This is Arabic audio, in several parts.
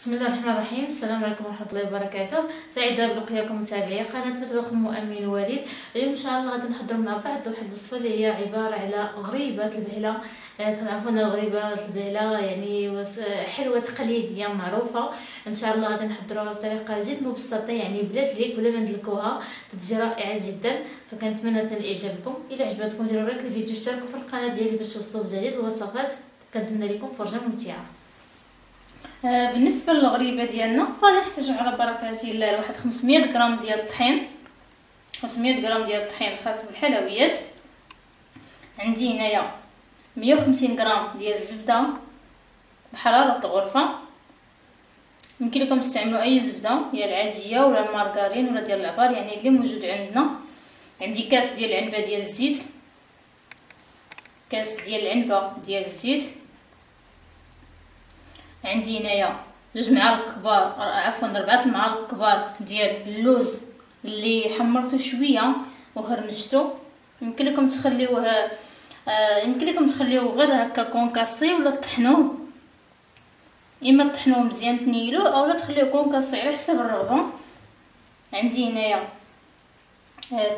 بسم الله الرحمن الرحيم. السلام عليكم ورحمه الله وبركاته. سعيده بلقياكم متابعي قناه مطبخ مؤمن وليد. اليوم ان شاء الله غادي نحضروا مع بعض واحد الوصفه اللي هي عباره على غريبه البهله. كنعرفوا ان غريبه البهله يعني حلوه تقليديه معروفه. ان شاء الله غادي نحضروها بطريقه جد مبسطه، يعني بلا تليك ولا ما ندلكوها، كتجي رائعه جدا. فكنتمنى تنال اعجابكم. الا عجبتكم ديروا لايك للفيديو، اشتركوا في القناه ديالي باش توصلوا بجديد الوصفات. كنتمنى لكم فرجه ممتعه. بالنسبه للغريبه ديالنا فغنحتاجو على بركه الله واحد 500 غرام ديال الطحين، 500 غرام ديال الطحين خاص بالحلويات. عندي هنايا 150 غرام ديال الزبده بحراره الغرفه، يمكن لكم تستعملوا اي زبده، يا العاديه ولا المارغرين ولا ديال العبار، يعني اللي موجود عندنا. عندي كاس ديال العنبه ديال الزيت، كاس ديال العنبه ديال الزيت. عندي هنايا جوج معالق كبار، عفوا 4 معالق كبار ديال اللوز اللي حمرته شويه وهرمشته. يمكن لكم تخليوه غير هكا كونكاسي، ولا طحنوه، اما طحنوه مزيان تنيلوه اولا تخليوه كونكاسي على حسب الرغبه. عندي هنايا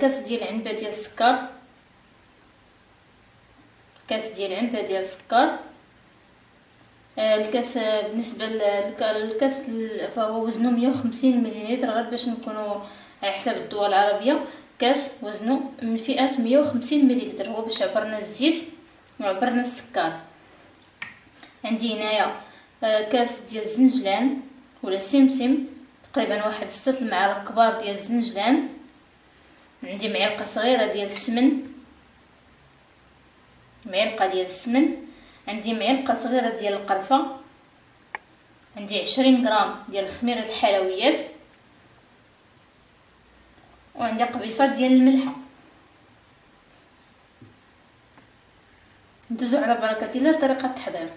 كاس ديال عنبه ديال السكر، كاس ديال عنبه ديال السكر. الكاس بالنسبه للكاس فهو وزنه 150 مليلتر، غير باش نكونوا على حساب الدول العربيه. كاس وزنه من فئه 150 مليلتر، هو باش عبرنا الزيت وعبرنا السكر. عندي هنايا كاس ديال الزنجلان ولا السمسم، تقريبا واحد 6 المعالق كبار ديال الزنجلان. عندي معلقه صغيره ديال السمن، معلقه ديال السمن. عندي معلقه صغيره ديال القرفه. عندي 20 غرام ديال خميره الحلويات، وعندي قبيصه ديال الملحه. ندوزو على بركه الله طريقه التحضير.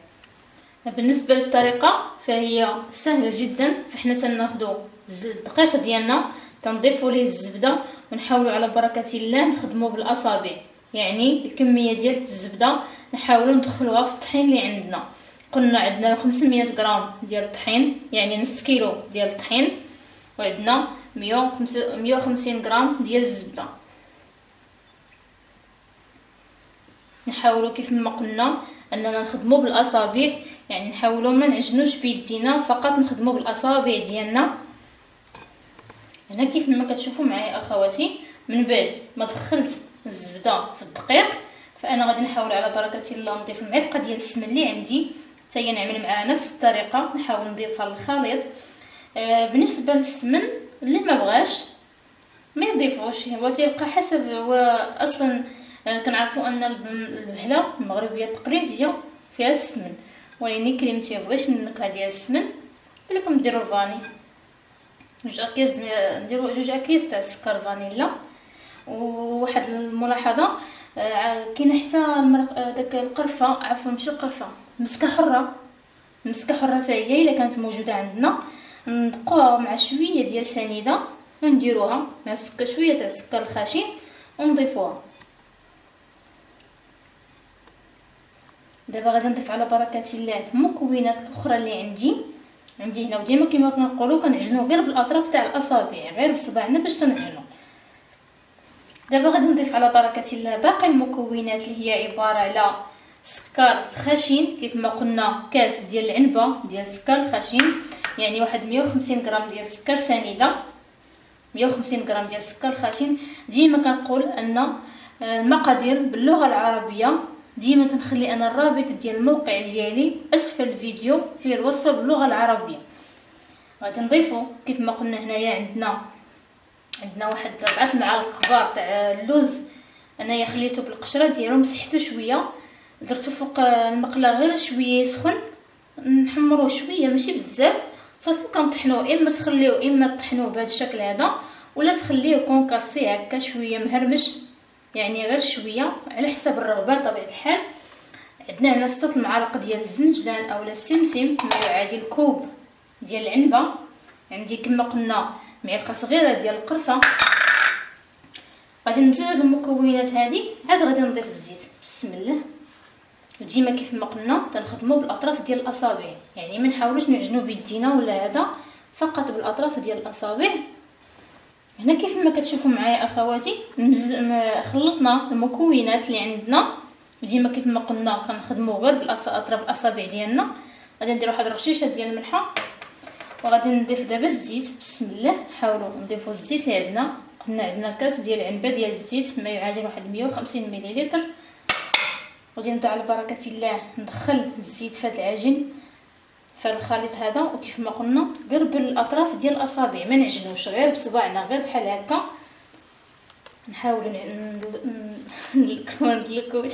بالنسبه للطريقه فهي سهله جدا. فحنا تناخذوا الدقيق ديالنا، تنضيفوا ليه الزبده، ونحاولوا على بركه الله نخدموا بالاصابع، يعني الكميه ديال الزبده نحاولوا ندخلوها في الطحين اللي عندنا. قلنا عندنا 500 غرام ديال الطحين، يعني نص كيلو ديال الطحين، وعندنا 150 غرام ديال الزبده. نحاولوا كيف ما قلنا اننا نخدموا بالاصابع، يعني نحاولوا ما نعجنوش بيدينا، فقط نخدموا بالاصابع ديالنا. هنا كيف ما كتشوفوا معايا اخواتي، من بعد ما دخلت الزبده في الدقيق، فانا غادي نحاول على بركه الله نضيف المعلقه ديال السمن اللي عندي، حتى هي نعمل معها نفس الطريقه، نحاول نضيفها للخليط. بالنسبه للسمن اللي ما بغاش ما يضيفوش، هو تيبقى حسب، هو اصلا كنعرفوا ان البهله المغربيه التقليديه فيها السمن، ولكن كريم تيبغيش النكهه ديال السمن. لكم ديروا الفاني، جوج اكياس، نديروا جوج اكياس تاع السكر فانيلا. وواحد الملاحظه، كاين حتى داك القرفه، عفوا ماشي القرفه، مسكه حره، مسكه حره حتى هي الا كانت موجوده عندنا، ندقوها مع شويه ديال سنيده ونديروها مع السكر، شويه تاع السكر الخشن، ونضيفوها. دابا غادي نضيف على بركه الله المكونات الاخرى اللي عندي. عندي هنا وديما كما كنقولوا كنعجنوا غير بالاطراف تاع الاصابع، غير بصباعنا باش تنعجنوا. دابا غادي نضيف على بركه الله باقي المكونات اللي هي عباره على سكر خشن، كيف ما قلنا كاس ديال العنبه ديال السكر خشن، يعني واحد 150 غرام ديال السكر سنيده، 150 غرام ديال السكر خشن. ديما كنقول ان المقادير باللغه العربيه ديما تنخلي انا الرابط ديال الموقع ديالي اسفل الفيديو فيه الوصفه باللغه العربيه. غادي نضيفوا كيف ما قلنا هنايا عندنا واحد 4 معالق كبار تاع اللوز، انايا خليته بالقشره ديالو، مسحته شويه، درته فوق المقله غير شويه سخن، نحمروه شويه ماشي بزاف، صافي كنطحنوه. اما تطحنوه بهذا الشكل هذا، ولا تخليه كونكاسي هكا شويه مهرمش، يعني غير شويه على حسب الرغبه. طبيعه الحال عندنا هنا 6 معالق ديال الزنجلان اولا السمسم، ما يعادل كوب ديال العنبه. عندي كما قلنا معلقه صغيره ديال القرفه. غادي نمزج المكونات هذه، عاد غادي نضيف الزيت. بسم الله، وديما كيف ما قلنا تنخدموا بالاطراف ديال الاصابع، يعني ما نحاولوش نعجنوا بيدينا ولا هذا، فقط بالاطراف ديال الاصابع. هنا كيف ما كتشوفوا معايا اخواتي خلطنا المكونات اللي عندنا، وديما كيف ما قلنا كنخدموا غير بالاطراف الاصابع ديالنا. غادي ندير واحد الرشيشه ديال الملحه، وغادي نضيف دابا الزيت. بسم الله، نحاولوا نضيفوا الزيت اللي عندنا. هنا عندنا كاس ديال عنبه ديال الزيت ما يعادل واحد 150 مليلتر. غادي نبدا على بركه الله ندخل الزيت في هذا العجين، في الخليط هذا. وكيف ما قلنا غير بالاطراف ديال الاصابع، ما نعجنوش، غير بصباعنا، غير بحال هكا. نحاولوا ندلكوش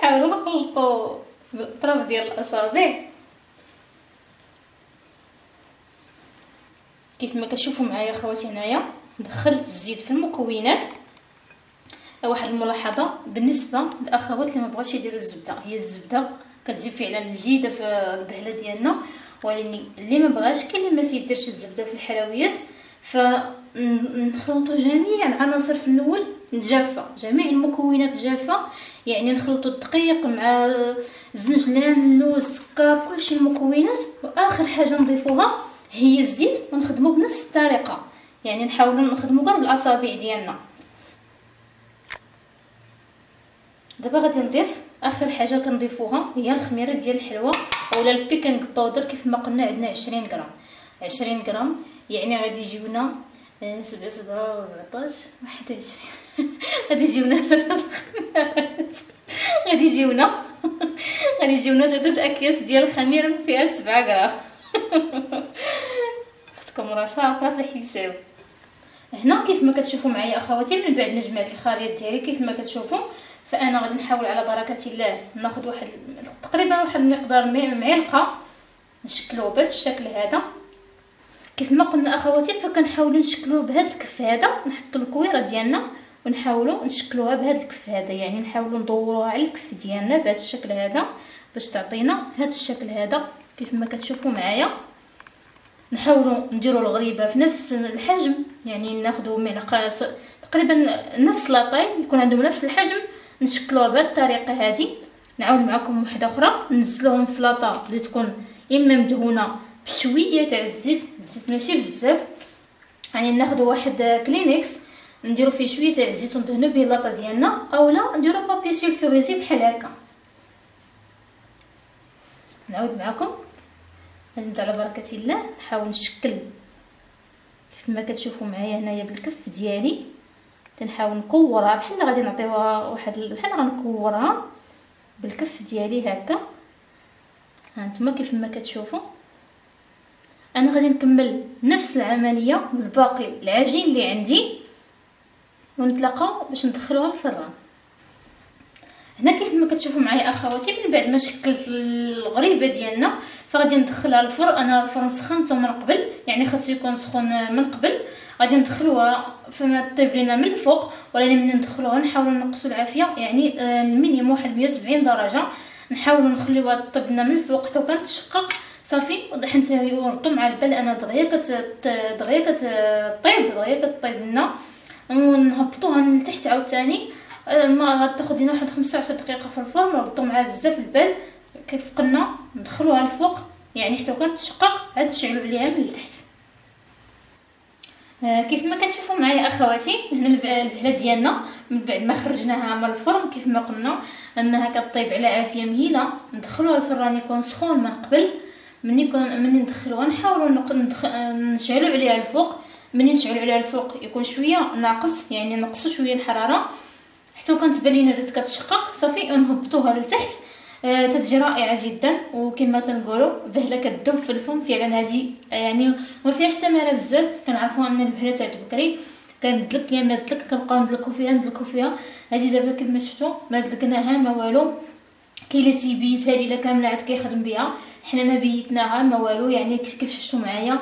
نحاولوا نخلطوا بالاطراف ديال الاصابع. كيف ما كتشوفوا معايا اخواتي، هنايا دخلت الزيت في المكونات. واحد الملاحظه بالنسبه للاخوات اللي ما بغاوش يديروا الزبده، هي الزبده كتزيد فعلا لذيذه في البهله ديالنا، ولكن اللي ما بغاش كاين اللي ما تيديرش الزبده في الحلويات. فنخلطوا جميع العناصر في الاول الجافه، جميع المكونات الجافه، يعني نخلطوا الدقيق مع الزنجلان، اللوز، السكر، كلشي المكونات. واخر حاجه نضيفوها هي الزيت، ونخدموا بنفس الطريقه، يعني نحاولوا نخدموا غير بالاصابع ديالنا. دابا غادي نضيف اخر حاجه كنضيفوها هي الخميره ديال الحلوه اولا البيكنج باودر. كيف ما قلنا عندنا 20 غرام، 20 غرام يعني غادي يجيونا 7 14 21 غادي يجيونا 3 خميرات، غادي يجيونا 3 اكياس ديال الخميره فيها 7 غرام. خصكم راه شاطره في الحساب. هنا كيف ما كتشوفوا معايا اخواتي، من بعد ما جمعت الخليط ديالي كيف ما كتشوفوا، فانا غادي نحاول على بركه الله ناخذ واحد تقريبا واحد المقدار معلقه، نشكلو بهذا الشكل هذا. كيف ما قلنا اخواتي، فكنحاولوا نشكلوه بهذا الكف هذا، نحطوا الكويره ديالنا ونحاولوا نشكلوها بهذا الكف هذا، يعني نحاولوا ندوروها على الكف ديالنا بهذا الشكل هذا باش تعطينا هذا الشكل هذا. كيف ما كتشوفوا معايا نحاولوا نديروا الغريبه في نفس الحجم، يعني ناخذوا معلقه تقريبا نفس لاطاي يكون عندهم نفس الحجم، نشكلوها بهذه الطريقه هذه. نعاود معكم واحده اخرى، ننزلوهم في لاطا اللي تكون اما مدهونه بشويه تاع الزيت، الزيت ماشي بزاف، يعني ناخذوا واحد كلينكس نديروا فيه شويه تاع الزيت وندهنوا به اللاطا ديالنا، اولا نديروا بابي سولفوريزي بحال هكا. نعود معكم، نبدا على بركه الله نحاول نشكل كيف ما كتشوفوا معايا هنايا بالكف ديالي، تنحاول نكورها بحال غادي نعطيوها واحد بحال غنكورها بالكف ديالي هكا. هانتوما كيف ما كتشوفوا انا غادي نكمل نفس العمليه بالباقي العجين اللي عندي، ونتلاقاو باش ندخلوها للفران. هنا كيف ما كتشوفوا معايا اخواتي، من بعد ما شكلت الغريبه ديالنا فغادي ندخلها للفرن. انا الفرن سخنته من قبل، يعني خاصو يكون سخون من قبل. غادي ندخلوها فما طيب لينا من الفوق، ولكن ملي ندخلوها نحاولوا نقصوا العافيه، يعني المينيموم واحد 170 درجه، نحاولوا نخليوها طيب لنا من الفوق حتى كتشقق صافي. وحتى يردوا مع البال انا دغيا كتطيب لنا، ونهبطوها من تحت عاوتاني. ما غتاخذ لنا واحد 15 دقيقه في الفرن، ونردوا معها بزاف البال. كيف قلنا ندخلوها الفوق، يعني حتى كتشقق عاد نشعلوا عليها من التحت. كيف ما كتشوفوا معايا اخواتي، هنا البهله ديالنا من بعد ما خرجناها من الفرن كيف ما قلنا انها كطيب على عافيه مهيله. ندخلوها الفران يكون سخون من قبل، مني ندخلوها نحاولوا نشعلوا عليها الفوق. مني نشعلوا عليها الفوق يكون شويه ناقص، يعني نقصوا شويه الحراره حتى كتبان لينا بدات كتشقق صافي، ونهبطوها لتحت. تتجي رائعه جدا. وكما كنقولوا بهله كتذوب في الفم فعلا، هذه يعني ما فيهاش تماره بزاف. كنعرفوا ان البهله تاع بكري كندلك يا ما دلك، كنبقاو ندلكو فيها. هذه دابا كيف ما شفتوا ما دلكناها ما والو، كاين اللي تيبيت هذه الا كامله عاد كيخدم بها، حنا ما بيتناها ما والو. يعني كيف شفتوا معايا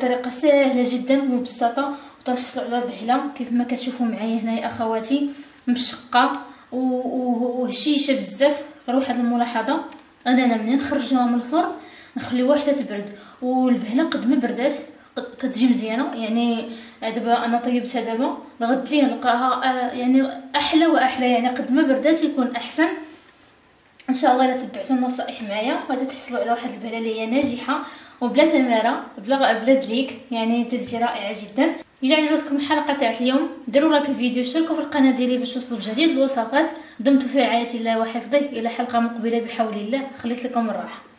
طريقه سهله جدا ومبسطه، وتنحصلوا على بهله كيف ما كتشوفوا معايا هنايا اخواتي مشقه وهشيشه بزاف. غير واحد الملاحظه، انا منين نخرجوها من الفرن نخليوها حتى تبرد، والبهله قد ما بردات كتجي مزيانه. يعني دابا انا طيبتها دابا غد ليه نلقاها يعني احلى واحلى، يعني قد ما بردات يكون احسن. ان شاء الله الا تبعتوا النصائح معايا غادي تحصلوا على واحد البلاليه ناجحه وبلا تنمره بلا دليك، يعني نتيجه رائعه جدا. الا عجبتكم الحلقه تاع اليوم ديروا لايك الفيديو، شاركوا في القناه ديالي باش توصلوا بجديد الوصفات. دمتم في رعايه الله وحفظه، الى حلقه مقبله بحول الله. خليت لكم الراحه.